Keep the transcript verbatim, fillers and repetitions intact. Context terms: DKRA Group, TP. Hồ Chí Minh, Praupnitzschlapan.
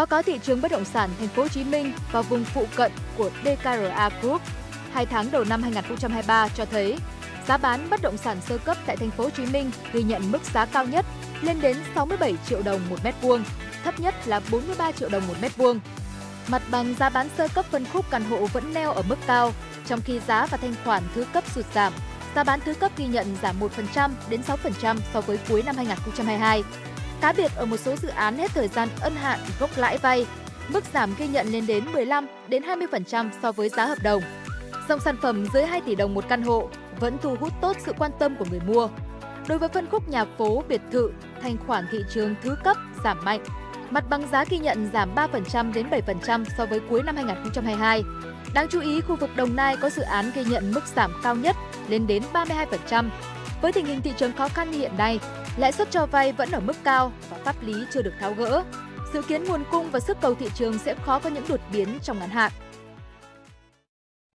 Báo cáo thị trường bất động sản Thành phố Hồ Chí Minh và vùng phụ cận của đê ca rờ a Group hai tháng đầu năm hai nghìn không trăm hai mươi ba cho thấy giá bán bất động sản sơ cấp tại Thành phố Hồ Chí Minh ghi nhận mức giá cao nhất lên đến sáu mươi bảy triệu đồng một mét vuông, thấp nhất là bốn mươi ba triệu đồng một mét vuông. Mặt bằng giá bán sơ cấp phân khúc căn hộ vẫn neo ở mức cao, trong khi giá và thanh khoản thứ cấp sụt giảm. Giá bán thứ cấp ghi nhận giảm một phần trăm đến sáu phần trăm so với cuối năm hai nghìn không trăm hai mươi hai. Cá biệt ở một số dự án hết thời gian ân hạn gốc lãi vay, mức giảm ghi nhận lên đến mười lăm đến hai mươi phần trăm so với giá hợp đồng. Dòng sản phẩm dưới hai tỷ đồng một căn hộ vẫn thu hút tốt sự quan tâm của người mua. Đối với phân khúc nhà phố, biệt thự, thanh khoản thị trường thứ cấp giảm mạnh. Mặt bằng giá ghi nhận giảm ba phần trăm đến bảy phần trăm so với cuối năm hai nghìn không trăm hai mươi hai. Đáng chú ý, khu vực Đồng Nai có dự án ghi nhận mức giảm cao nhất lên đến ba mươi hai phần trăm. Với tình hình thị trường khó khăn như hiện nay, lãi suất cho vay vẫn ở mức cao và pháp lý chưa được tháo gỡ. Dự kiến nguồn cung và sức cầu thị trường sẽ khó có những đột biến trong ngắn hạn.